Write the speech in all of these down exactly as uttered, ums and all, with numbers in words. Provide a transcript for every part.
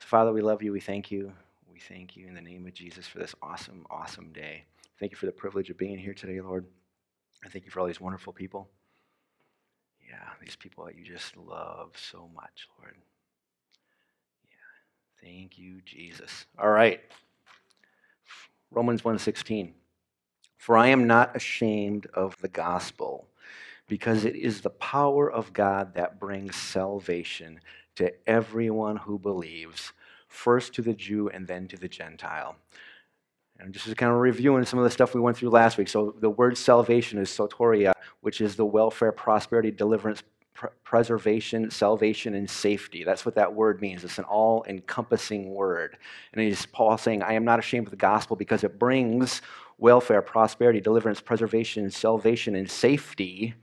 So Father, we love you. We thank you. We thank you in the name of Jesus for this awesome, awesome day. Thank you for the privilege of being here today, Lord. I thank you for all these wonderful people. Yeah, these people that you just love so much, Lord. Yeah, thank you, Jesus. All right. Romans one sixteen. For I am not ashamed of the gospel, because it is the power of God that brings salvation to everyone who believes, first to the Jew and then to the Gentile. And just kind of reviewing some of the stuff we went through last week. So the word salvation is soteria, which is the welfare, prosperity, deliverance, pr- preservation, salvation, and safety. That's what that word means. It's an all-encompassing word. And it is Paul saying, I am not ashamed of the gospel because it brings welfare, prosperity, deliverance, preservation, salvation, and safety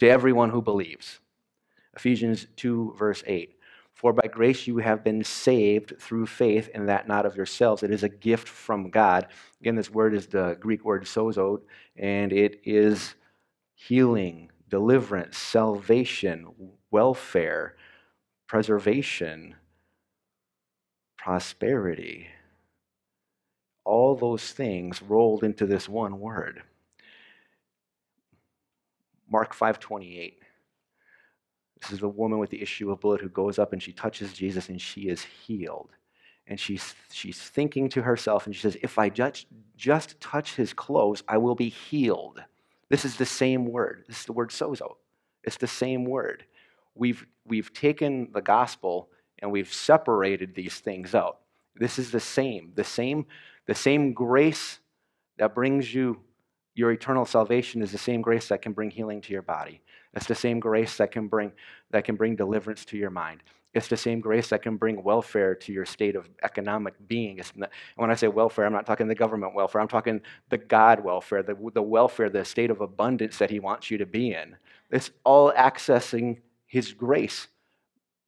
to everyone who believes. Ephesians two, verse eight. For by grace you have been saved through faith, and that not of yourselves. It is a gift from God. Again, this word is the Greek word sozo, and it is healing, deliverance, salvation, welfare, preservation, prosperity. All those things rolled into this one word. Mark five twenty-eight. This is the woman with the issue of blood who goes up and she touches Jesus and she is healed. And she's, she's thinking to herself and she says, if I just, just touch his clothes, I will be healed. This is the same word. This is the word sozo. It's the same word. We've, we've taken the gospel and we've separated these things out. This is the same, the same, the same grace that brings you your eternal salvation is the same grace that can bring healing to your body. It's the same grace that can bring that can bring deliverance to your mind. It's the same grace that can bring welfare to your state of economic being. It's not, and when I say welfare, I'm not talking the government welfare. I'm talking the God welfare, the, the welfare, the state of abundance that he wants you to be in. It's all accessing his grace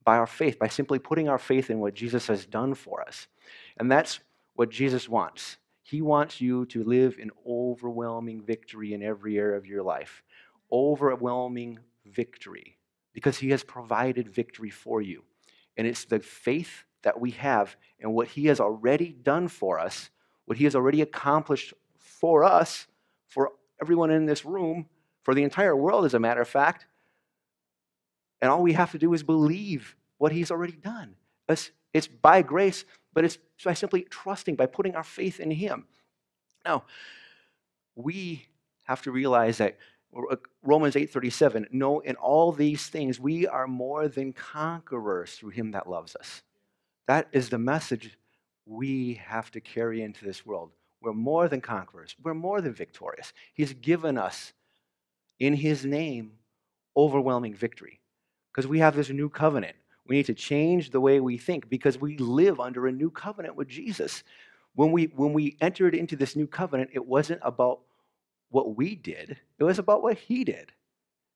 by our faith, by simply putting our faith in what Jesus has done for us. And that's what Jesus wants. He wants you to live in overwhelming victory in every area of your life. Overwhelming victory, because he has provided victory for you. And it's the faith that we have and what he has already done for us, what he has already accomplished for us, for everyone in this room, for the entire world, as a matter of fact. And all we have to do is believe what he's already done. It's, it's by grace, but it's by simply trusting, by putting our faith in him. Now, we have to realize that Romans eight thirty-seven, no, in all these things, we are more than conquerors through him that loves us. That is the message we have to carry into this world. We're more than conquerors. We're more than victorious. He's given us, in his name, overwhelming victory. Because we have this new covenant. We need to change the way we think because we live under a new covenant with Jesus. When we, when we entered into this new covenant, it wasn't about what we did, it was about what he did.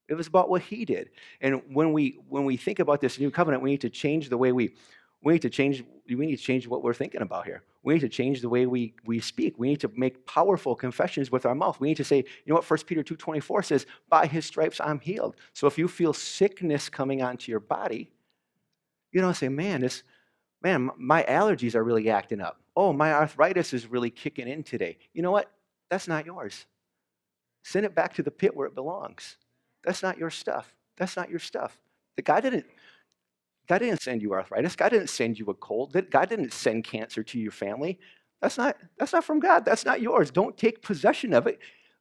It was about what he did. And when we when we think about this new covenant, we need to change the way we we need to change we need to change what we're thinking about here. We need to change the way we we speak. We need to make powerful confessions with our mouth. We need to say, you know what First Peter two twenty-four says, by his stripes I'm healed. So if you feel sickness coming onto your body, you don't say, man, this man, my allergies are really acting up. Oh, my arthritis is really kicking in today. You know what? That's not yours. Send it back to the pit where it belongs. That's not your stuff. That's not your stuff. The God didn't, God didn't send you arthritis. God didn't send you a cold. God didn't send cancer to your family. That's not, that's not from God. That's not yours. Don't take possession of it.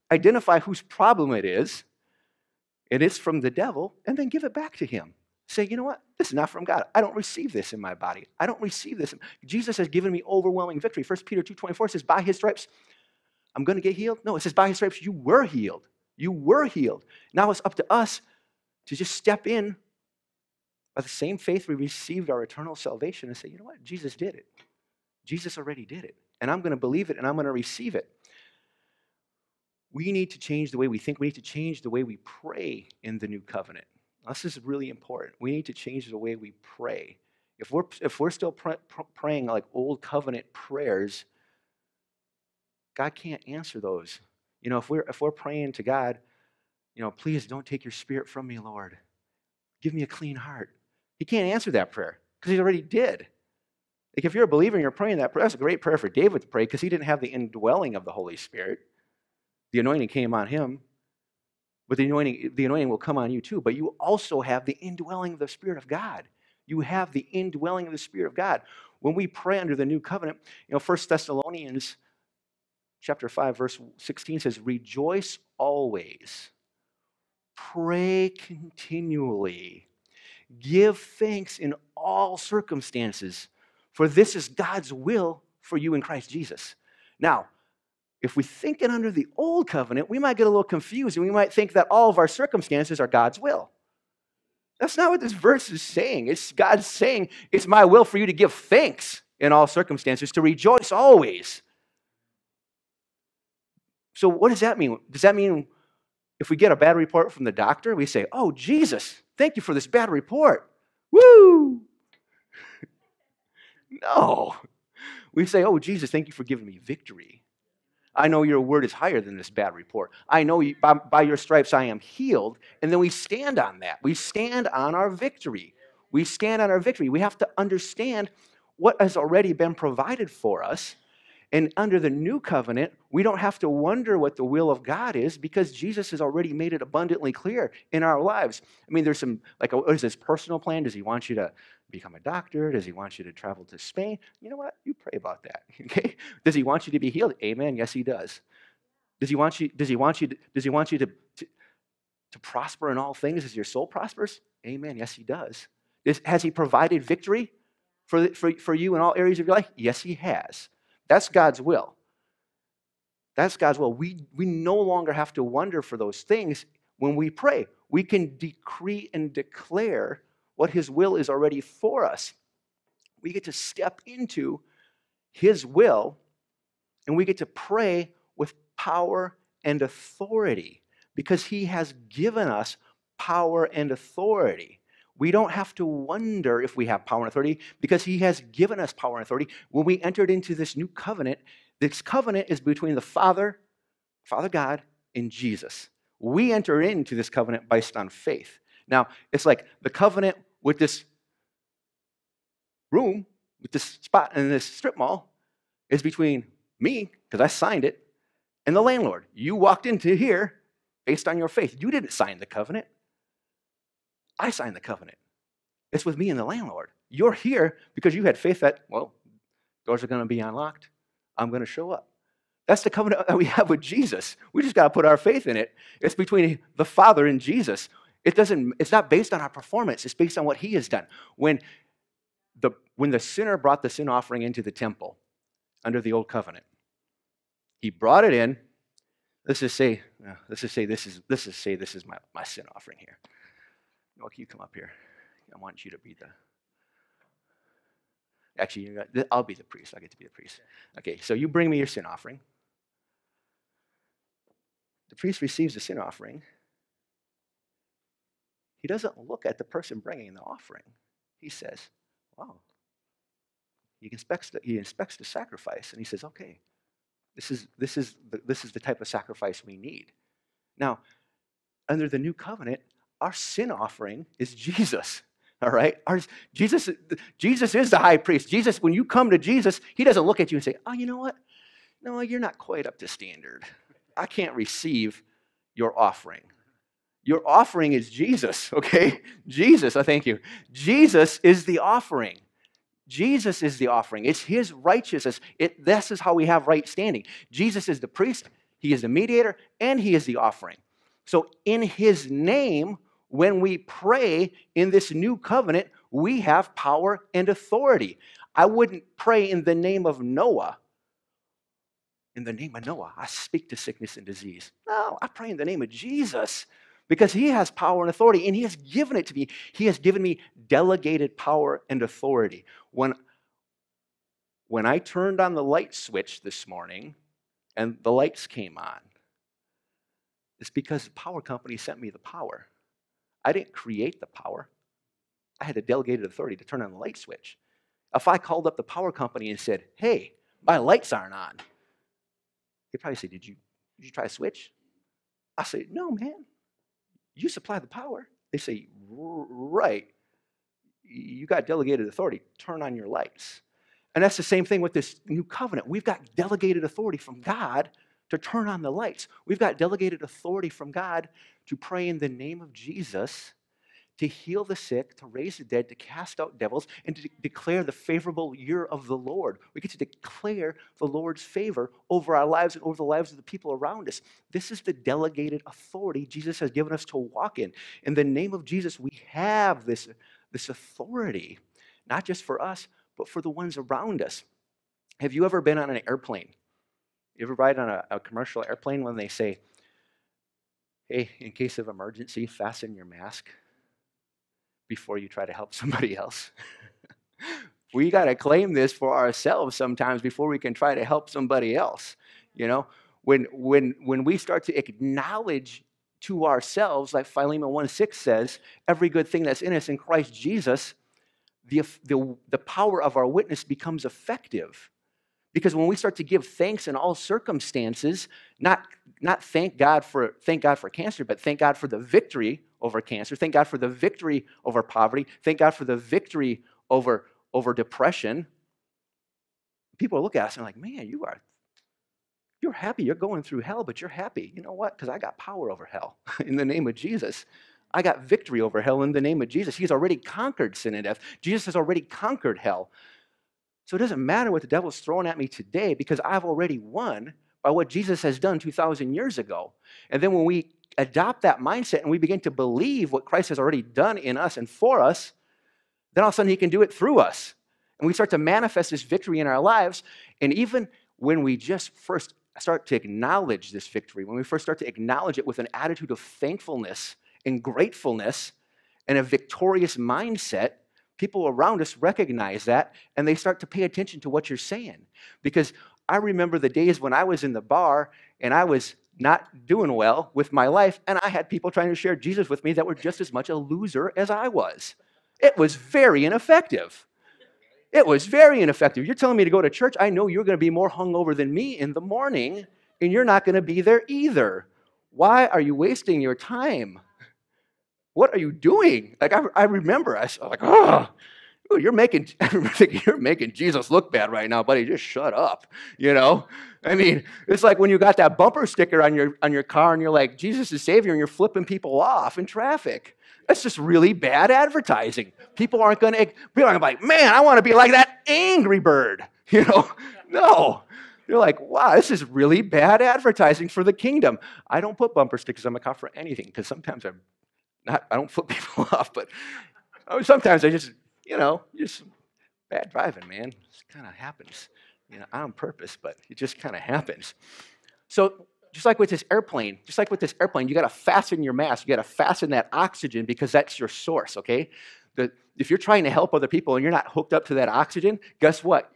Identify whose problem it is, and it's from the devil, and then give it back to him. Say, you know what? This is not from God. I don't receive this in my body. I don't receive this. Jesus has given me overwhelming victory. First Peter two twenty-four says, by his stripes, I'm going to get healed? No, it says, by his stripes, you were healed. You were healed. Now it's up to us to just step in by the same faith we received our eternal salvation and say, you know what? Jesus did it. Jesus already did it. And I'm going to believe it and I'm going to receive it. We need to change the way we think. We need to change the way we pray in the new covenant. This is really important. We need to change the way we pray. If we're, if we're still pr- pr- praying like old covenant prayers, God can't answer those. You know, if we're if we're praying to God, you know, please don't take your spirit from me, Lord. Give me a clean heart. He can't answer that prayer because he already did. Like if you're a believer and you're praying that prayer, that's a great prayer for David to pray because he didn't have the indwelling of the Holy Spirit. The anointing came on him, but the anointing, the anointing will come on you too. But you also have the indwelling of the Spirit of God. You have the indwelling of the Spirit of God. When we pray under the new covenant, you know, First Thessalonians chapter five, verse sixteen says, rejoice always, pray continually, give thanks in all circumstances, for this is God's will for you in Christ Jesus. Now, if we think it under the old covenant, we might get a little confused, and we might think that all of our circumstances are God's will. That's not what this verse is saying. It's God saying, it's my will for you to give thanks in all circumstances, to rejoice always. So what does that mean? Does that mean if we get a bad report from the doctor, we say, oh, Jesus, thank you for this bad report. Woo! No. We say, oh, Jesus, thank you for giving me victory. I know your word is higher than this bad report. I know you, by, by your stripes I am healed. And then we stand on that. We stand on our victory. We stand on our victory. We have to understand what has already been provided for us. And under the new covenant, we don't have to wonder what the will of God is because Jesus has already made it abundantly clear in our lives. I mean, there's some, like, what is his personal plan? Does he want you to become a doctor? Does he want you to travel to Spain? You know what? You pray about that, okay? Does he want you to be healed? Amen. Yes, he does. Does he want you, does he want you, to, does he want you to, to, to prosper in all things as your soul prospers? Amen. Yes, he does. Is, has he provided victory for, for, for you in all areas of your life? Yes, he has. That's God's will. That's God's will. We, we no longer have to wonder for those things when we pray. We can decree and declare what his will is already for us. We get to step into his will, and we get to pray with power and authority because he has given us power and authority. We don't have to wonder if we have power and authority because he has given us power and authority. When we entered into this new covenant, this covenant is between the Father, Father God, and Jesus. We enter into this covenant based on faith. Now, it's like the covenant with this room, with this spot in this strip mall, is between me, because I signed it, and the landlord. You walked into here based on your faith. You didn't sign the covenant. I signed the covenant. It's with me and the landlord. You're here because you had faith that, well, doors are going to be unlocked. I'm going to show up. That's the covenant that we have with Jesus. We just got to put our faith in it. It's between the Father and Jesus. It doesn't, it's not based on our performance. It's based on what he has done. When the, when the sinner brought the sin offering into the temple under the old covenant, he brought it in. Let's just say, let's just say this is, let's just say this is my, my sin offering here. Oh, can you come up here? I want you to be the... Actually, you know, I'll be the priest. I get to be the priest. Okay, so you bring me your sin offering. The priest receives the sin offering. He doesn't look at the person bringing the offering. He says, wow. He inspects the, he inspects the sacrifice, and he says, okay, this is, this is the, this is the type of sacrifice we need. Now, under the new covenant, our sin offering is Jesus, all right? Our, Jesus, Jesus is the high priest. Jesus, when you come to Jesus, he doesn't look at you and say, oh, you know what? No, you're not quite up to standard. I can't receive your offering. Your offering is Jesus, okay? Jesus, I thank you. Jesus is the offering. Jesus is the offering. It's his righteousness. It, this is how we have right standing. Jesus is the priest, he is the mediator, and he is the offering. So in his name, when we pray in this new covenant, we have power and authority. I wouldn't pray in the name of Noah. In the name of Noah, I speak to sickness and disease. No, I pray in the name of Jesus because he has power and authority, and he has given it to me. He has given me delegated power and authority. When, when I turned on the light switch this morning and the lights came on, it's because the power company sent me the power. I didn't create the power. I had a delegated authority to turn on the light switch. If I called up the power company and said, hey, my lights aren't on, they'd probably say, did you, did you try to switch? I say, no, man. You supply the power. They say, right. You got delegated authority. Turn on your lights. And that's the same thing with this new covenant. We've got delegated authority from God to turn on the lights. We've got delegated authority from God to pray in the name of Jesus, to heal the sick, to raise the dead, to cast out devils, and to de- declare the favorable year of the Lord. We get to declare the Lord's favor over our lives and over the lives of the people around us. This is the delegated authority Jesus has given us to walk in. In the name of Jesus, we have this, this authority, not just for us, but for the ones around us. Have you ever been on an airplane? You ever ride on a, a commercial airplane when they say, hey, in case of emergency, fasten your mask before you try to help somebody else? We got to claim this for ourselves sometimes before we can try to help somebody else. You know, when when when we start to acknowledge to ourselves, like Philemon one six says, every good thing that's in us in Christ Jesus, the, the, the power of our witness becomes effective. Because when we start to give thanks in all circumstances, not not thank God for thank God for cancer, but thank God for the victory over cancer, thank God for the victory over poverty, thank God for the victory over, over depression. People look at us and are like, man, you are, you're happy. You're going through hell, but you're happy. You know what? Because I got power over hell in the name of Jesus. I got victory over hell in the name of Jesus. He's already conquered sin and death. Jesus has already conquered hell. So it doesn't matter what the devil's throwing at me today, because I've already won by what Jesus has done two thousand years ago. And then when we adopt that mindset and we begin to believe what Christ has already done in us and for us, then all of a sudden he can do it through us. And we start to manifest this victory in our lives. And even when we just first start to acknowledge this victory, when we first start to acknowledge it with an attitude of thankfulness and gratefulness and a victorious mindset, people around us recognize that, and they start to pay attention to what you're saying. Because I remember the days when I was in the bar, and I was not doing well with my life, and I had people trying to share Jesus with me that were just as much a loser as I was. It was very ineffective. It was very ineffective. You're telling me to go to church? I know you're going to be more hungover than me in the morning, and you're not going to be there either. Why are you wasting your time? What are you doing? Like, I, I remember, I was like, oh, you're making, you're making Jesus look bad right now, buddy. Just shut up, you know? I mean, it's like when you got that bumper sticker on your, on your car and you're like, Jesus is Savior, and you're flipping people off in traffic. That's just really bad advertising. People aren't going to be like, man, I want to be like that Angry Bird, you know? No. You're like, wow, this is really bad advertising for the kingdom. I don't put bumper stickers on my car for anything, because sometimes I'm I don't flip people off, but sometimes I just, you know, just bad driving, man. It kind of happens, you know, on purpose, but it just kind of happens. So just like with this airplane, just like with this airplane, you got to fasten your mask. You got to fasten that oxygen, because that's your source, okay? The, if you're trying to help other people and you're not hooked up to that oxygen, guess what?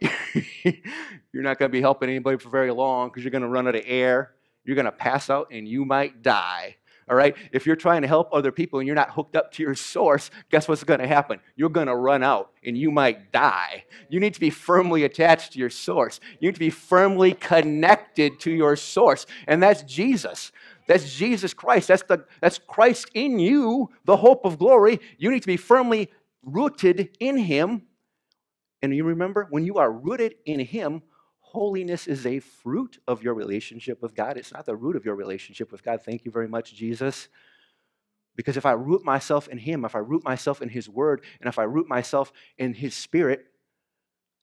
You're not going to be helping anybody for very long, because you're going to run out of air. You're going to pass out, and you might die. All right, if you're trying to help other people and you're not hooked up to your source, guess what's going to happen? You're going to run out, and you might die. You need to be firmly attached to your source. You need to be firmly connected to your source, and that's Jesus. That's Jesus Christ. That's, the, that's Christ in you, the hope of glory. You need to be firmly rooted in him, and you remember, when you are rooted in him, holiness is a fruit of your relationship with God. It's not the root of your relationship with God. Thank you very much, Jesus. Because if I root myself in him, if I root myself in his word, and if I root myself in his spirit,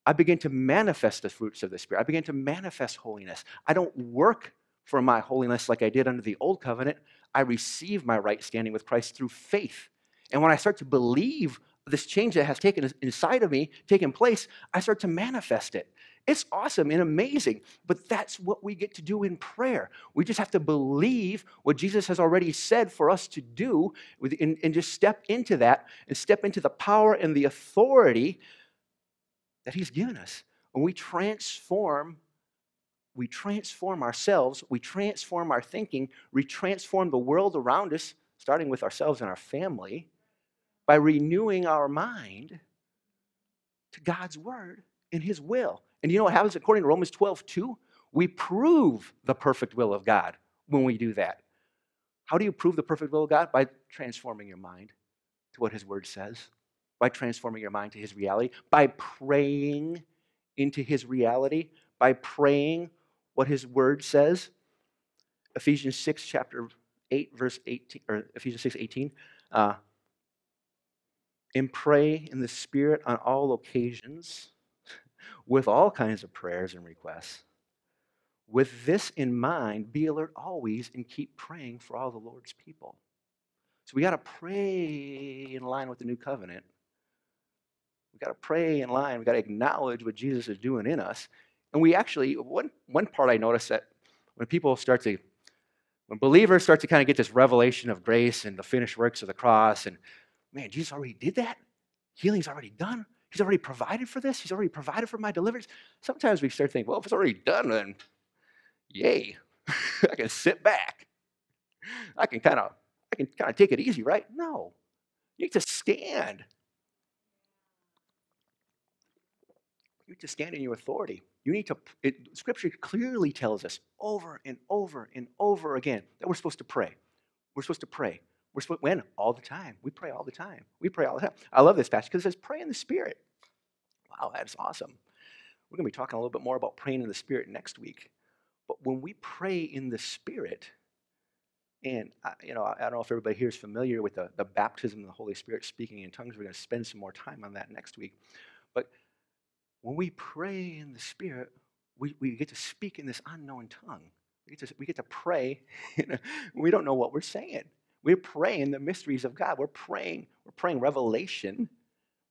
I begin to manifest the fruits of the spirit. I begin to manifest holiness. I don't work for my holiness like I did under the old covenant. I receive my right standing with Christ through faith. And when I start to believe this change that has taken inside of me, taken place, I start to manifest it. It's awesome and amazing, but that's what we get to do in prayer. We just have to believe what Jesus has already said for us to do, and, and just step into that and step into the power and the authority that he's given us. When we transform, we transform ourselves, we transform our thinking, we transform the world around us, starting with ourselves and our family, by renewing our mind to God's word and his will. And you know what happens according to Romans twelve two? We prove the perfect will of God when we do that. How do you prove the perfect will of God? By transforming your mind to what his word says, by transforming your mind to his reality, by praying into his reality by praying what his word says. Ephesians six, chapter eight, verse eighteen, or Ephesians six, eighteen. Uh, and pray in the Spirit on all occasions with all kinds of prayers and requests. With this in mind, be alert always and keep praying for all the Lord's people. So we got to pray in line with the new covenant. We got to pray in line. We got to acknowledge what Jesus is doing in us. And we actually, one, one part I noticed that when people start to, when believers start to kind of get this revelation of grace and the finished works of the cross, and man, Jesus already did that. Healing's already done. He's already provided for this. He's already provided for my deliverance. Sometimes we start thinking, well, if it's already done, then yay, I can sit back. I can kind of, I can kind of take it easy, right? No, you need to stand. You need to stand in your authority. You need to. It, Scripture clearly tells us over and over and over again that we're supposed to pray. We're supposed to pray. We're supposed when all the time. We pray all the time. We pray all the time. I love this passage because it says, "Pray in the Spirit." Wow, that's awesome. We're going to be talking a little bit more about praying in the Spirit next week. But when we pray in the Spirit, and I, you know, I don't know if everybody here is familiar with the, the baptism of the Holy Spirit, speaking in tongues. We're going to spend some more time on that next week. But when we pray in the Spirit, we, we get to speak in this unknown tongue. We get to, we get to pray. We don't know what we're saying. We're praying the mysteries of God. We're praying. We're praying revelation.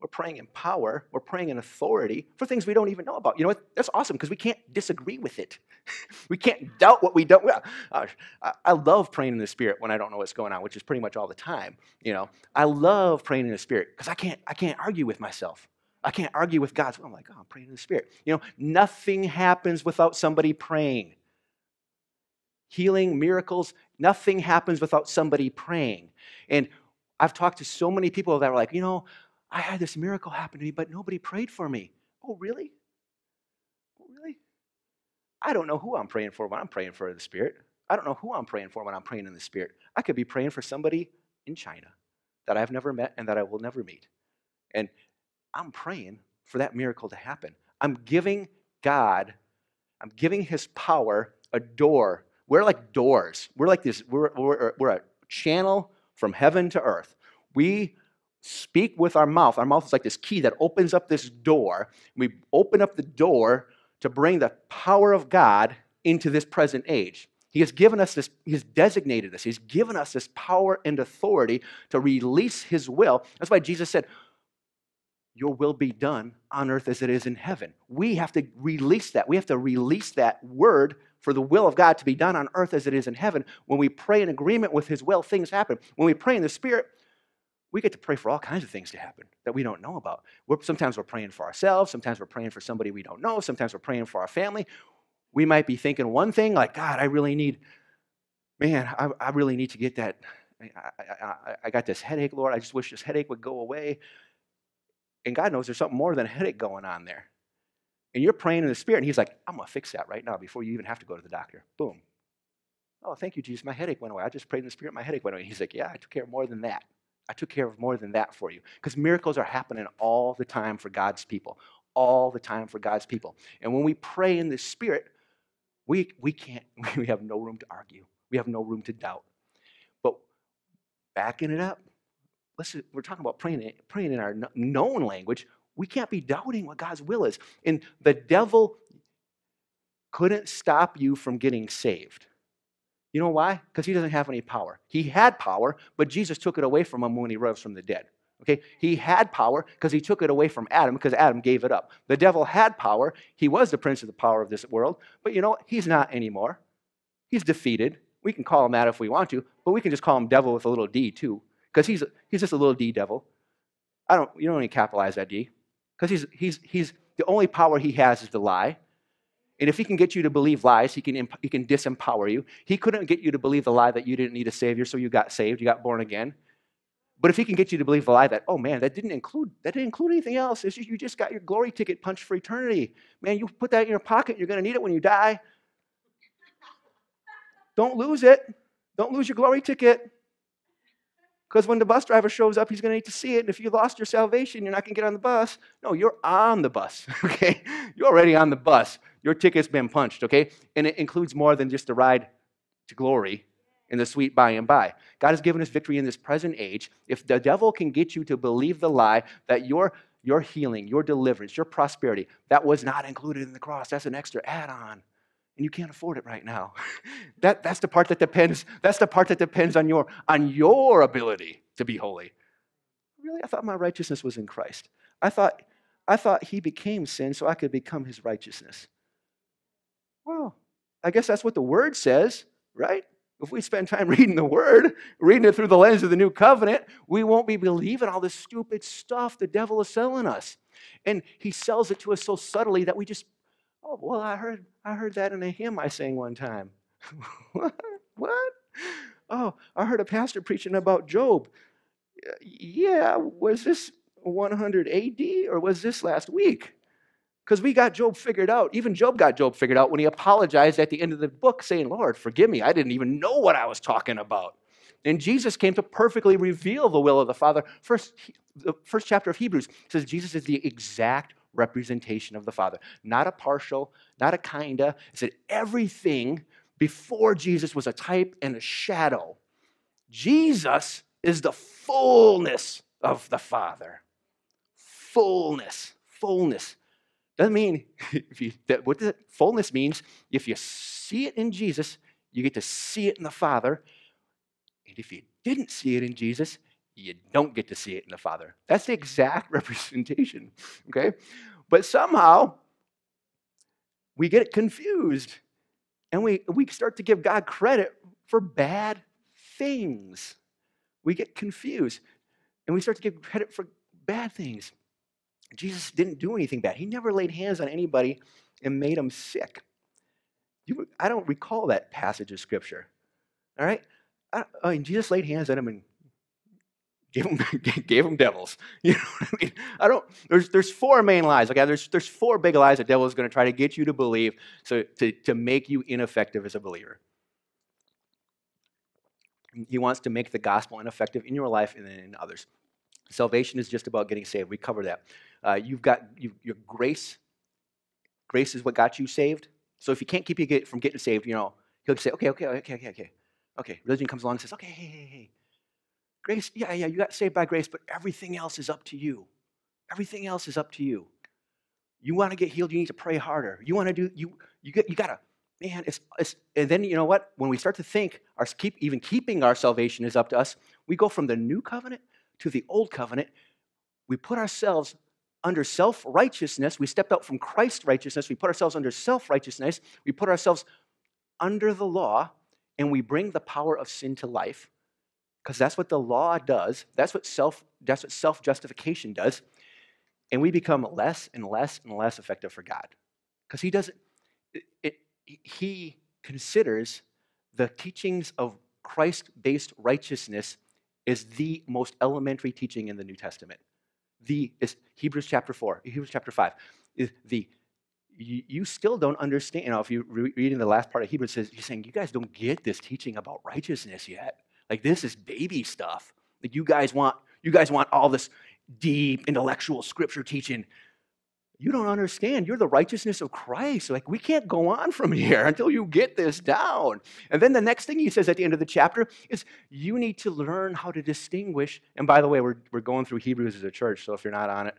We're praying in power. We're praying in authority for things we don't even know about. You know what? That's awesome because we can't disagree with it. We can't doubt what we don't. Uh, I love praying in the Spirit when I don't know what's going on, which is pretty much all the time. You know, I love praying in the Spirit because I can't. I can't argue with myself. I can't argue with God's word. I'm like, oh, I'm praying in the Spirit. You know, nothing happens without somebody praying. Healing, miracles, nothing happens without somebody praying. And I've talked to so many people that were like, you know, I had this miracle happen to me, but nobody prayed for me. Oh, really? Oh, really? I don't know who I'm praying for when I'm praying for the Spirit. I don't know who I'm praying for when I'm praying in the Spirit. I could be praying for somebody in China that I've never met and that I will never meet. And I'm praying for that miracle to happen. I'm giving God, I'm giving his power a door. We're like doors. We're like this, we're, we're, we're a channel from heaven to earth. We speak with our mouth. Our mouth is like this key that opens up this door. We open up the door to bring the power of God into this present age. He has given us this, he's designated us. He's given us this power and authority to release his will. That's why Jesus said, your will be done on earth as it is in heaven. We have to release that. We have to release that word for the will of God to be done on earth as it is in heaven. When we pray in agreement with his will, things happen. When we pray in the Spirit, we get to pray for all kinds of things to happen that we don't know about. We're, sometimes we're praying for ourselves. Sometimes we're praying for somebody we don't know. Sometimes we're praying for our family. We might be thinking one thing like, God, I really need, man, I, I really need to get that. I, I, I got this headache, Lord. I just wish this headache would go away. And God knows there's something more than a headache going on there. And you're praying in the Spirit, and he's like, I'm going to fix that right now before you even have to go to the doctor. Boom. Oh, thank you, Jesus. My headache went away. I just prayed in the Spirit. My headache went away. And he's like, yeah, I took care of more than that. I took care of more than that for you. Because miracles are happening all the time for God's people. All the time for God's people. And when we pray in the Spirit, we, we can't, we have no room to argue. We have no room to doubt. But backing it up, listen, we're talking about praying, praying in our known language. We can't be doubting what God's will is. And the devil couldn't stop you from getting saved. You know why? Because he doesn't have any power. He had power, but Jesus took it away from him when he rose from the dead. Okay? He had power because he took it away from Adam because Adam gave it up. The devil had power. He was the prince of the power of this world. But you know what? He's not anymore. He's defeated. We can call him that if we want to, but we can just call him devil with a little D too. Because he's he's just a little D devil. I don't you don't even capitalize that D. Because he's he's he's the only power he has is the lie. And if he can get you to believe lies, he can he can disempower you. He couldn't get you to believe the lie that you didn't need a savior, so you got saved, you got born again. But if he can get you to believe the lie that, oh man, that didn't include that didn't include anything else. It's just, you just got your glory ticket punched for eternity. Man, you put that in your pocket, you're gonna need it when you die. Don't lose it. Don't lose your glory ticket. Because when the bus driver shows up, he's going to need to see it. And if you lost your salvation, you're not going to get on the bus. No, you're on the bus, okay? You're already on the bus. Your ticket's been punched, okay? And it includes more than just a ride to glory in the sweet by and by. God has given us victory in this present age. If the devil can get you to believe the lie that your, your healing, your deliverance, your prosperity, that was not included in the cross, that's an extra add-on. And you can't afford it right now. that, that's the part that depends, that's the part that depends on your, on your ability to be holy. Really, I thought my righteousness was in Christ. I thought, I thought he became sin so I could become his righteousness. Well, I guess that's what the word says, right? If we spend time reading the word, reading it through the lens of the new covenant, we won't be believing all this stupid stuff the devil is selling us. And he sells it to us so subtly that we just, oh, well, I heard, I heard that in a hymn I sang one time. What? What? Oh, I heard a pastor preaching about Job. Yeah, was this one hundred A D or was this last week? Because we got Job figured out. Even Job got Job figured out when he apologized at the end of the book saying, Lord, forgive me. I didn't even know what I was talking about. And Jesus came to perfectly reveal the will of the Father. First, the first chapter of Hebrews says Jesus is the exact representation of the Father. Not a partial, not a kinda. It said everything before Jesus was a type and a shadow. Jesus is the fullness of the Father. Fullness, fullness. Doesn't mean, if you, that, what does fullness means, if you see it in Jesus, you get to see it in the Father. And if you didn't see it in Jesus, you don't get to see it in the Father. That's the exact representation, okay? But somehow, we get confused, and we, we start to give God credit for bad things. We get confused, and we start to give credit for bad things. Jesus didn't do anything bad. He never laid hands on anybody and made them sick. You, I don't recall that passage of Scripture, all right? I, I mean, Jesus laid hands on him and Gave them, gave them devils. You know what I mean? I don't, there's, there's four main lies. Okay, there's, there's four big lies the devil is going to try to get you to believe so to, to make you ineffective as a believer. He wants to make the gospel ineffective in your life and then in others. Salvation is just about getting saved. We cover that. Uh, you've got you, your grace. Grace is what got you saved. So if you can't keep you get, from getting saved, you know, he'll say, okay, okay, okay, okay, okay. Okay, religion comes along and says, okay, hey, hey, hey. Grace, yeah, yeah, you got saved by grace, but everything else is up to you. Everything else is up to you. You want to get healed, you need to pray harder. You want to do, you you get, you gotta, man, it's, it's, and then you know what? When we start to think, our keep even keeping our salvation is up to us, we go from the new covenant to the old covenant. We put ourselves under self-righteousness. We step out from Christ's righteousness. We put ourselves under self-righteousness. We put ourselves under the law, and we bring the power of sin to life. Because that's what the law does. That's what self, that's what self-justification does. And we become less and less and less effective for God. Because he doesn't, it, it, he considers the teachings of Christ-based righteousness is the most elementary teaching in the New Testament. The, is Hebrews chapter four, Hebrews chapter five, is the, you, you still don't understand, you know, if you're reading the last part of Hebrews, says, you're saying, you guys don't get this teaching about righteousness yet. Like, this is baby stuff. Like, you guys want, you guys want all this deep intellectual scripture teaching. You don't understand. You're the righteousness of Christ. Like, we can't go on from here until you get this down. And then the next thing he says at the end of the chapter is you need to learn how to distinguish. And by the way, we're, we're going through Hebrews as a church, so if you're not on it,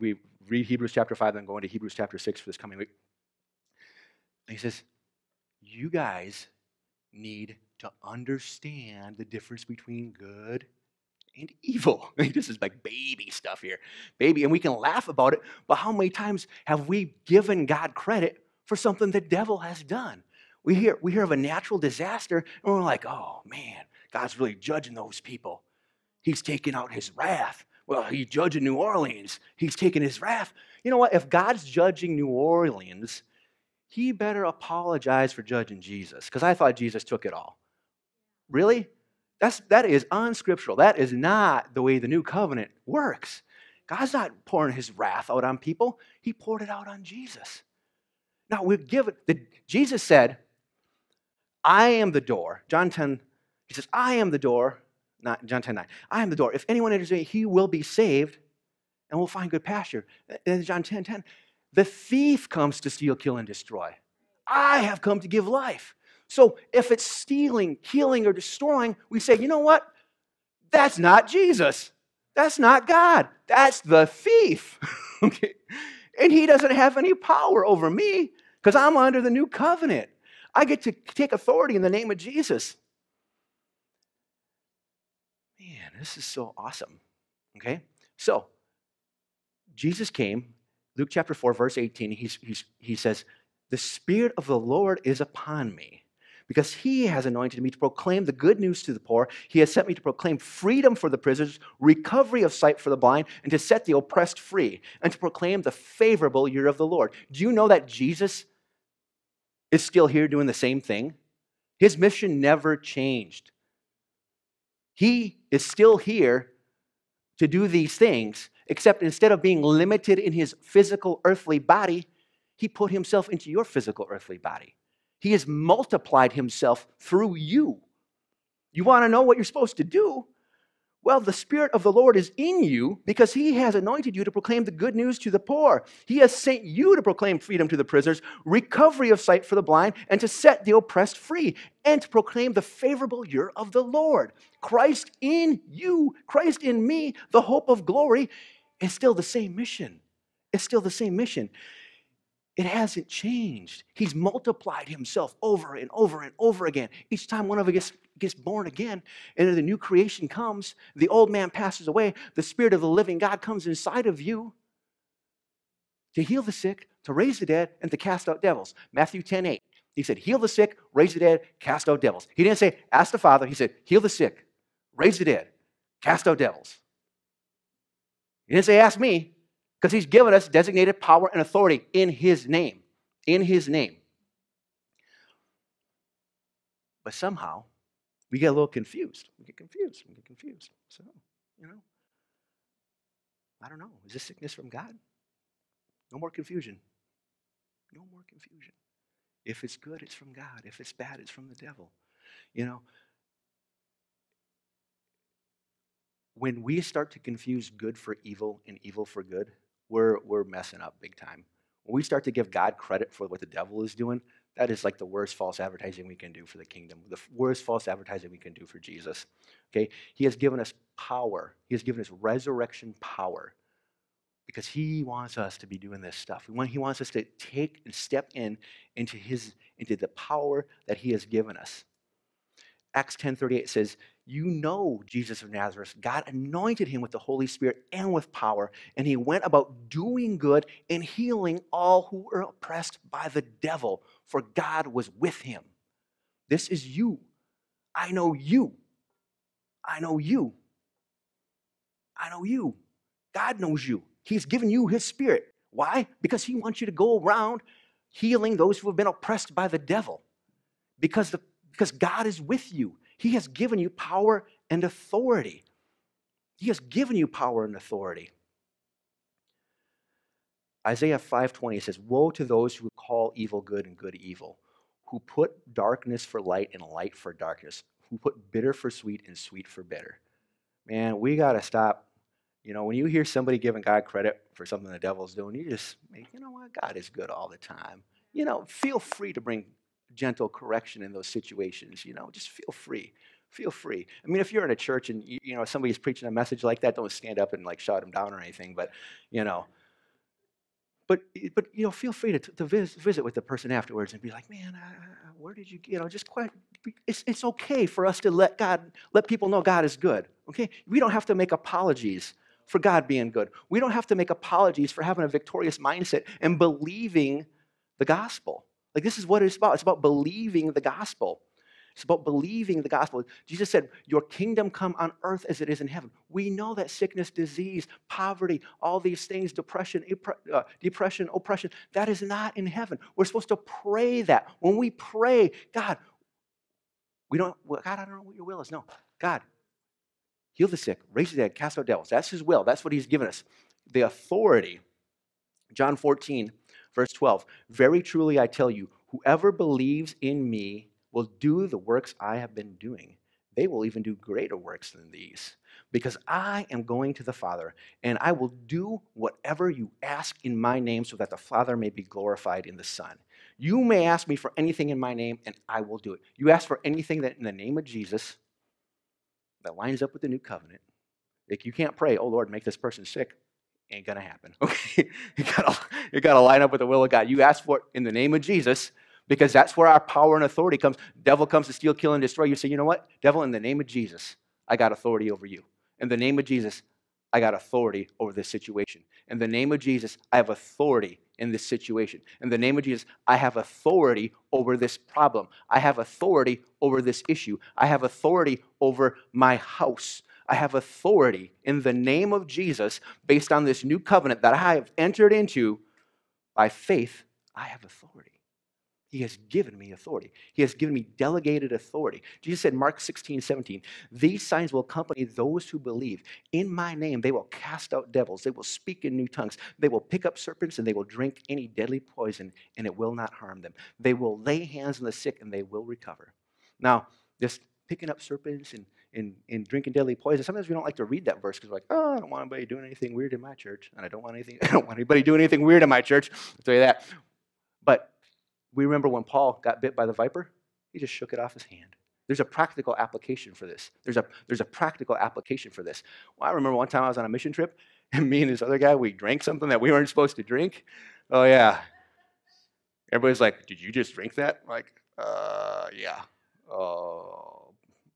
we read Hebrews chapter five, then go into Hebrews chapter six for this coming week. And he says, you guys need to understand the difference between good and evil. This is like baby stuff here. Baby, and we can laugh about it, but how many times have we given God credit for something the devil has done? We hear, we hear of a natural disaster, and we're like, oh, man, God's really judging those people. He's taking out his wrath. Well, he's judging New Orleans. He's taking his wrath. You know what? If God's judging New Orleans, he better apologize for judging Jesus, because I thought Jesus took it all. Really? That's, that is unscriptural. That is not the way the new covenant works. God's not pouring his wrath out on people. He poured it out on Jesus. Now, we're given, the, Jesus said, I am the door. John ten, he says, I am the door. nine, John ten nine. I am the door. If anyone enters me, he will be saved and will find good pasture. And John ten ten. The thief comes to steal, kill, and destroy. I have come to give life. So if it's stealing, killing, or destroying, we say, you know what? That's not Jesus. That's not God. That's the thief. Okay? And he doesn't have any power over me because I'm under the new covenant. I get to take authority in the name of Jesus. Man, this is so awesome. Okay? So, Jesus came, Luke chapter four, verse eighteen, he's, he's, he says, the Spirit of the Lord is upon me because he has anointed me to proclaim the good news to the poor. He has sent me to proclaim freedom for the prisoners, recovery of sight for the blind, and to set the oppressed free, and to proclaim the favorable year of the Lord. Do you know that Jesus is still here doing the same thing? His mission never changed. He is still here to do these things, except instead of being limited in his physical earthly body, he put himself into your physical earthly body. He has multiplied himself through you. You want to know what you're supposed to do? Well, the Spirit of the Lord is in you because he has anointed you to proclaim the good news to the poor. He has sent you to proclaim freedom to the prisoners, recovery of sight for the blind, and to set the oppressed free, and to proclaim the favorable year of the Lord. Christ in you, Christ in me, the hope of glory, is still the same mission. It's still the same mission. It hasn't changed. He's multiplied himself over and over and over again. Each time one of us gets, gets born again, and the new creation comes, the old man passes away, the Spirit of the living God comes inside of you to heal the sick, to raise the dead, and to cast out devils. Matthew ten eight, he said, heal the sick, raise the dead, cast out devils. He didn't say, ask the Father. He said, heal the sick, raise the dead, cast out devils. He didn't say, ask me. Because he's given us designated power and authority in his name. In his name. But somehow, we get a little confused. We get confused. We get confused. So, you know, I don't know. Is this sickness from God? No more confusion. No more confusion. If it's good, it's from God. If it's bad, it's from the devil. You know, when we start to confuse good for evil and evil for good, We're, we're messing up big time. When we start to give God credit for what the devil is doing, that is like the worst false advertising we can do for the kingdom, the worst false advertising we can do for Jesus. Okay? He has given us power. He has given us resurrection power because he wants us to be doing this stuff. He wants us to take and step in into, his, into the power that he has given us. Acts ten thirty-eight says, you know Jesus of Nazareth. God anointed him with the Holy Spirit and with power, and he went about doing good and healing all who were oppressed by the devil, for God was with him. This is you. I know you. I know you. I know you. God knows you. He's given you his Spirit. Why? Because he wants you to go around healing those who have been oppressed by the devil. Because the Because God is with you. He has given you power and authority. He has given you power and authority. Isaiah five twenty says, woe to those who call evil good and good evil, who put darkness for light and light for darkness, who put bitter for sweet and sweet for bitter. Man, we got to stop. You know, when you hear somebody giving God credit for something the devil's doing, you just, you know what, God is good all the time. You know, feel free to bring gentle correction in those situations, you know, just feel free, feel free. I mean, if you're in a church and, you know, somebody's preaching a message like that, don't stand up and like shout them down or anything, but, you know, but, but you know, feel free to, to visit, visit with the person afterwards and be like, man, uh, where did you, you know, just quite, it's, it's okay for us to let God, let people know God is good, okay? We don't have to make apologies for God being good. We don't have to make apologies for having a victorious mindset and believing the gospel. Like, this is what it's about. It's about believing the gospel. It's about believing the gospel. Jesus said, your kingdom come on earth as it is in heaven. We know that sickness, disease, poverty, all these things, depression, uh, depression, oppression, that is not in heaven. We're supposed to pray that. When we pray, God, we don't, God, I don't know what your will is. No, God, heal the sick, raise the dead, cast out devils. That's his will. That's what he's given us. The authority. John fourteen, verse twelve, very truly I tell you, whoever believes in me will do the works I have been doing. they will even do greater works than these, because I am going to the Father, and I will do whatever you ask in my name so that the Father may be glorified in the Son. You may ask me for anything in my name, and I will do it. You ask for anything that in the name of Jesus that lines up with the new covenant. Like, you can't pray, oh, Lord, make this person sick. Ain't going to happen, okay? you gotta, you gotta line up with the will of God. You ask for it in the name of Jesus, because that's where our power and authority comes. Devil comes to steal, kill, and destroy. You say, you know what? Devil, in the name of Jesus, I got authority over you. In the name of Jesus, I got authority over this situation. In the name of Jesus, I have authority in this situation. In the name of Jesus, I have authority over this problem. I have authority over this issue. I have authority over my house. I have authority in the name of Jesus based on this new covenant that I have entered into. By faith, I have authority. He has given me authority. He has given me delegated authority. Jesus said, Mark sixteen, seventeen, these signs will accompany those who believe. In my name, they will cast out devils. They will speak in new tongues. They will pick up serpents, and they will drink any deadly poison, and it will not harm them. They will lay hands on the sick, and they will recover. Now, just picking up serpents and, and, and drinking deadly poison. Sometimes we don't like to read that verse because we're like, oh, I don't want anybody doing anything weird in my church. And I don't want anything, I don't want anybody doing anything weird in my church. I'll tell you that. But we remember when Paul got bit by the viper, he just shook it off his hand. There's a practical application for this. There's a, there's a practical application for this. Well, I remember one time I was on a mission trip, and me and this other guy, we drank something that we weren't supposed to drink. Oh, yeah. Everybody's like, did you just drink that? I'm like, uh, yeah. Oh.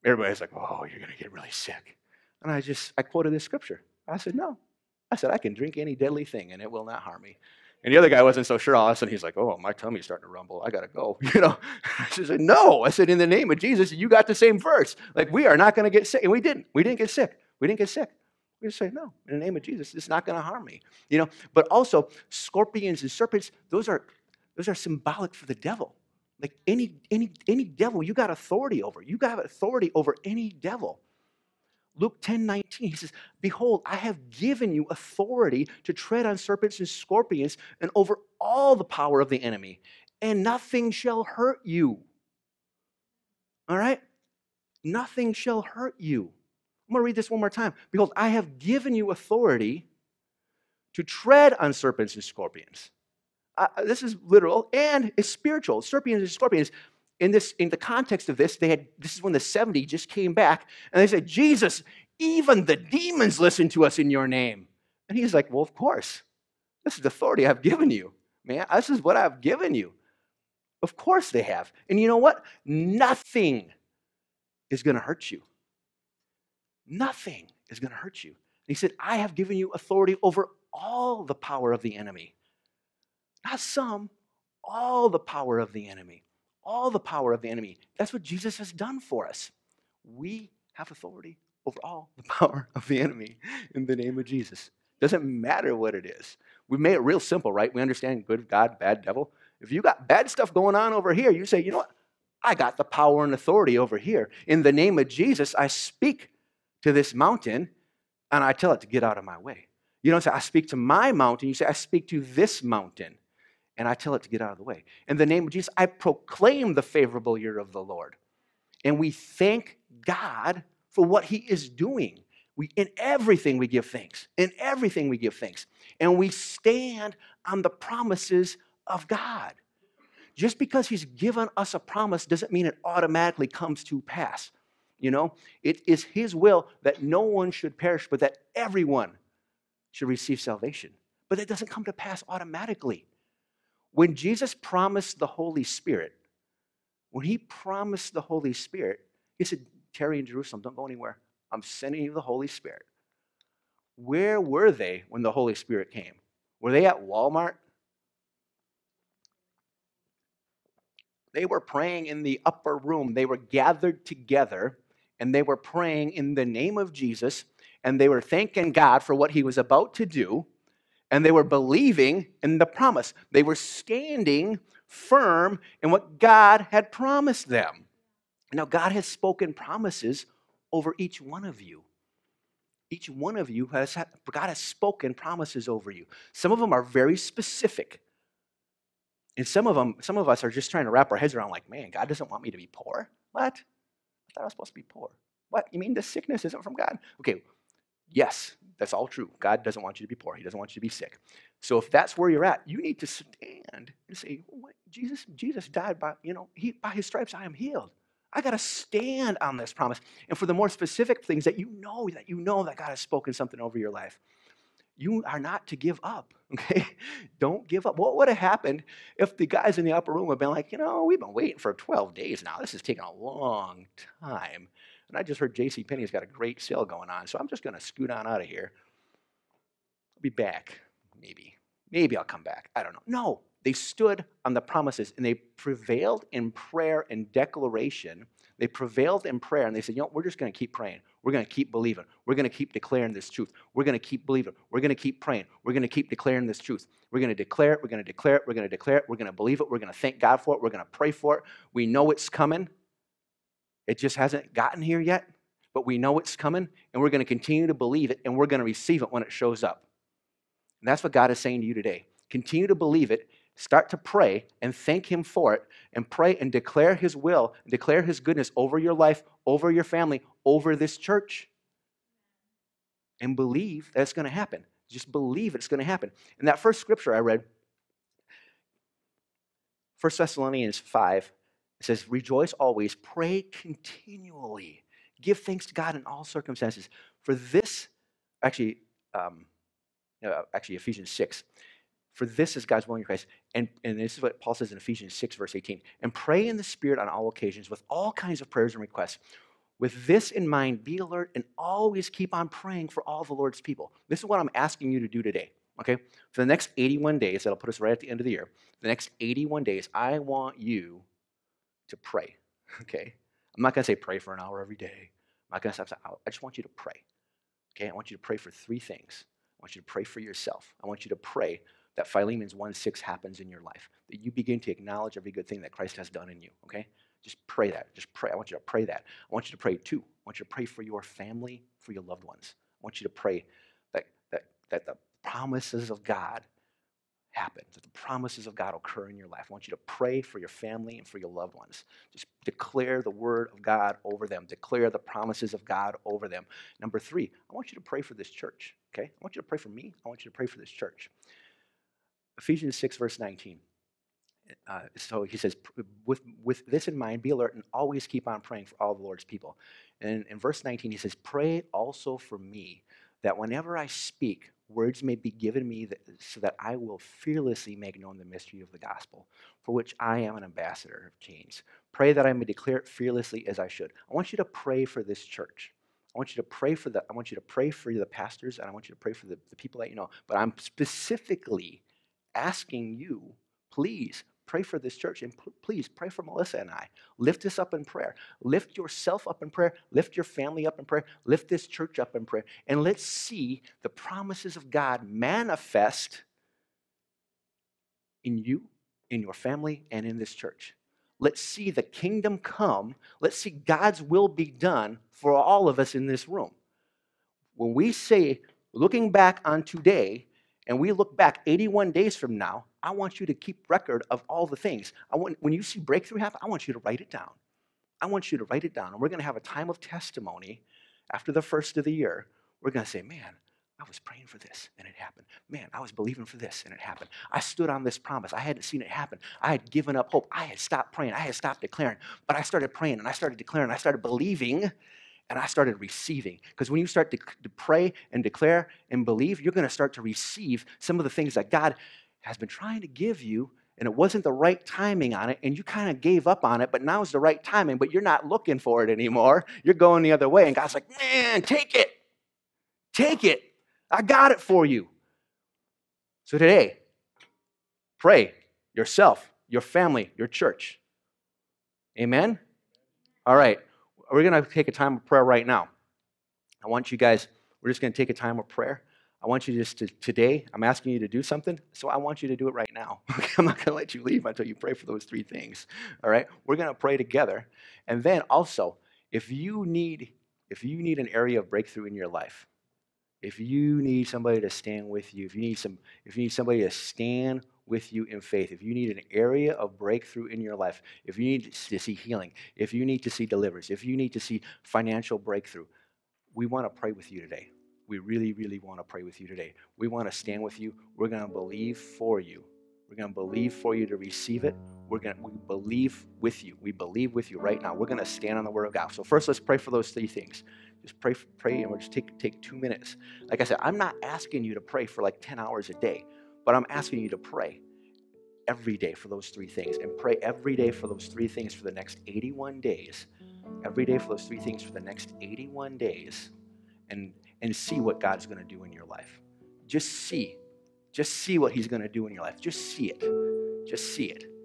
Everybody's like, oh, you're going to get really sick. And I just, I quoted this scripture. I said, no. I said, I can drink any deadly thing, and it will not harm me. And the other guy wasn't so sure. All of a sudden, he's like, oh, my tummy's starting to rumble. I got to go, you know. I said, no. I said, in the name of Jesus, you got the same verse. Like, we are not going to get sick. And we didn't. We didn't get sick. We didn't get sick. We just say, no, in the name of Jesus, it's not going to harm me, you know. But also, scorpions and serpents, those are, those are symbolic for the devil. Like any, any, any devil, you got authority over. You got authority over any devil. Luke ten, nineteen, he says, behold, I have given you authority to tread on serpents and scorpions and over all the power of the enemy, and nothing shall hurt you. All right? Nothing shall hurt you. I'm going to read this one more time. Behold, I have given you authority to tread on serpents and scorpions. Uh, this is literal, and it's spiritual. Serpents and scorpions. In this, in the context of this, they had. This is when the seventy just came back, and they said, "Jesus, even the demons listen to us in your name." And he's like, "Well, of course. This is the authority I've given you, man. This is what I've given you. Of course they have. And you know what? Nothing is going to hurt you. Nothing is going to hurt you." And he said, "I have given you authority over all the power of the enemy." Not some, all the power of the enemy. All the power of the enemy. That's what Jesus has done for us. We have authority over all the power of the enemy in the name of Jesus. Doesn't matter what it is. We made it real simple, right? We understand good God, bad devil. If you got bad stuff going on over here, you say, you know what? I got the power and authority over here. In the name of Jesus, I speak to this mountain, and I tell it to get out of my way. You don't say, I speak to my mountain. You say, I speak to this mountain. And I tell it to get out of the way. In the name of Jesus, I proclaim the favorable year of the Lord. And we thank God for what he is doing. We, in everything we give thanks. In everything we give thanks. And we stand on the promises of God. Just because he's given us a promise doesn't mean it automatically comes to pass. You know, it is his will that no one should perish, but that everyone should receive salvation. But that doesn't come to pass automatically. When Jesus promised the Holy Spirit, when he promised the Holy Spirit, he said, tarry in Jerusalem, don't go anywhere. I'm sending you the Holy Spirit. Where were they when the Holy Spirit came? Were they at Walmart? They were praying in the upper room. They were gathered together, and they were praying in the name of Jesus, and they were thanking God for what he was about to do. And they were believing in the promise. They were standing firm in what God had promised them. Now, God has spoken promises over each one of you. Each one of you, has had, God has spoken promises over you. Some of them are very specific. And some of them, some of us are just trying to wrap our heads around like, man, God doesn't want me to be poor? What? I thought I was supposed to be poor. What? You mean this sickness isn't from God? Okay, yes, that's all true. God doesn't want you to be poor. He doesn't want you to be sick. So if that's where you're at, you need to stand and say, what? Jesus, Jesus died by, you know, he, by his stripes I am healed. I got to stand on this promise. And for the more specific things that you know, that you know that God has spoken something over your life, you are not to give up, okay? Don't give up. What would have happened if the guys in the upper room would have been like, you know, we've been waiting for twelve days now. This is taking a long time. And I just heard J C Penney's got a great sale going on, so I'm just going to scoot on out of here. I'll be back, maybe. Maybe I'll come back. I don't know. No, they stood on the promises, and they prevailed in prayer and declaration. They prevailed in prayer, and they said, you know, we're just going to keep praying. We're going to keep believing. We're going to keep declaring this truth. We're going to keep believing. We're going to keep praying. We're going to keep declaring this truth. We're going to declare it. We're going to declare it. We're going to declare it. We're going to believe it. We're going to thank God for it. We're going to pray for it. We know it's coming. It just hasn't gotten here yet, but we know it's coming, and we're going to continue to believe it, and we're going to receive it when it shows up. And that's what God is saying to you today. Continue to believe it. Start to pray and thank him for it, and pray and declare his will, and declare his goodness over your life, over your family, over this church, and believe that it's going to happen. Just believe it's going to happen. And that first scripture I read, First Thessalonians five, it says, rejoice always, pray continually, give thanks to God in all circumstances. For this, actually, um, no, actually Ephesians six, for this is God's will in Christ. And, and this is what Paul says in Ephesians six, verse eighteen. And pray in the Spirit on all occasions with all kinds of prayers and requests. With this in mind, be alert and always keep on praying for all the Lord's people. This is what I'm asking you to do today, okay? For the next eighty-one days, that'll put us right at the end of the year. For the next eighty-one days, I want you to pray, okay? I'm not going to say pray for an hour every day. I'm not going to stop. I just want you to pray, okay? I want you to pray for three things. I want you to pray for yourself. I want you to pray that Philemon one six happens in your life, that you begin to acknowledge every good thing that Christ has done in you, okay? Just pray that. Just pray. I want you to pray that. I want you to pray, too. I want you to pray for your family, for your loved ones. I want you to pray that, that, that the promises of God happen, that the promises of God occur in your life. I want you to pray for your family and for your loved ones. Just declare the word of God over them. Declare the promises of God over them. Number three, I want you to pray for this church, okay? I want you to pray for me. I want you to pray for this church. Ephesians six, verse nineteen. Uh, so he says, with, with this in mind, be alert and always keep on praying for all the Lord's people. And in verse nineteen, he says, pray also for me, that whenever I speak, words may be given me that, so that I will fearlessly make known the mystery of the gospel, for which I am an ambassador of chains. Pray that I may declare it fearlessly as I should. I want you to pray for this church. I want you to pray for the, I want you to pray for the pastors, and I want you to pray for the, the people that you know. But I'm specifically asking you, please pray for this church, and please pray for Melissa and I. Lift this up in prayer. Lift yourself up in prayer. Lift your family up in prayer. Lift this church up in prayer. And let's see the promises of God manifest in you, in your family, and in this church. Let's see the kingdom come. Let's see God's will be done for all of us in this room. When we say, looking back on today, and we look back eighty-one days from now, I want you to keep record of all the things. I want, when you see breakthrough happen, I want you to write it down. I want you to write it down. And we're going to have a time of testimony after the first of the year. We're going to say, man, I was praying for this, and it happened. Man, I was believing for this, and it happened. I stood on this promise. I hadn't seen it happen. I had given up hope. I had stopped praying. I had stopped declaring. But I started praying, and I started declaring. I started believing. And I started receiving. Because when you start to, to pray and declare and believe, you're going to start to receive some of the things that God has been trying to give you, and it wasn't the right timing on it, and you kind of gave up on it, but now is the right timing, but you're not looking for it anymore. You're going the other way, and God's like, man, take it. Take it. I got it for you. So today, pray yourself, your family, your church. Amen? All right. We're going to take a time of prayer right now. I want you guys, we're just going to take a time of prayer. I want you just to, today, I'm asking you to do something, so I want you to do it right now. I'm not going to let you leave until you pray for those three things, all right? We're going to pray together. And then also, if you need, if you need an area of breakthrough in your life, if you need somebody to stand with you, if you need some, if you need somebody to stand with you in faith. If you need an area of breakthrough in your life, if you need to see healing, if you need to see deliverance, if you need to see financial breakthrough, we want to pray with you today. We really, really want to pray with you today. We want to stand with you. We're going to believe for you. We're going to believe for you to receive it. We're going to we believe with you. We believe with you right now. We're going to stand on the word of God. So first, let's pray for those three things. Just pray, pray, and we'll just take, take two minutes. Like I said, I'm not asking you to pray for like ten hours a day, but I'm asking you to pray every day for those three things, and pray every day for those three things for the next eighty-one days. Every day for those three things for the next eighty-one days, and, and see what God's going to do in your life. Just see. Just see what he's going to do in your life. Just see it. Just see it.